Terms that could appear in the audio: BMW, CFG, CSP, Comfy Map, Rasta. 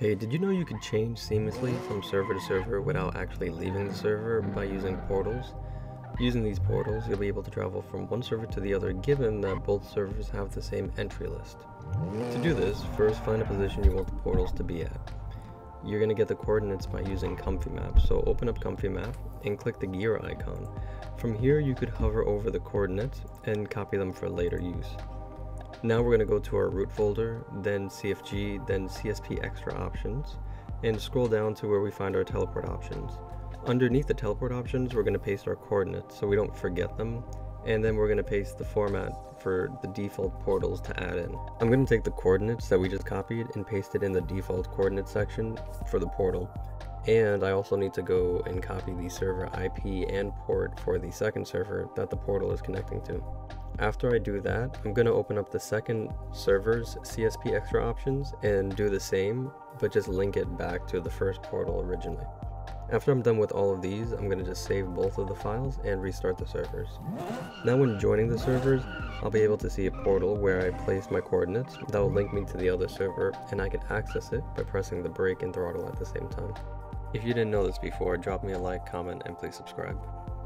Hey, did you know you could change seamlessly from server to server without actually leaving the server by using portals? Using these portals, you'll be able to travel from one server to the other given that both servers have the same entry list. To do this, first find a position you want the portals to be at. You're going to get the coordinates by using Comfy Map, so open up Comfy Map and click the gear icon. From here, you could hover over the coordinates and copy them for later use. Now we're going to go to our root folder, then CFG, then CSP extra options, and scroll down to where we find our teleport options. Underneath the teleport options, we're going to paste our coordinates so we don't forget them, and then we're going to paste the format for the default portals to add in. I'm going to take the coordinates that we just copied and paste it in the default coordinate section for the portal. And I also need to go and copy the server IP and port for the second server that the portal is connecting to. After I do that, I'm going to open up the second server's CSP extra options and do the same, but just link it back to the first portal originally. After I'm done with all of these, I'm going to just save both of the files and restart the servers. Now when joining the servers, I'll be able to see a portal where I place my coordinates that will link me to the other server, and I can access it by pressing the brake and throttle at the same time. If you didn't know this before, drop me a like, comment, and please subscribe.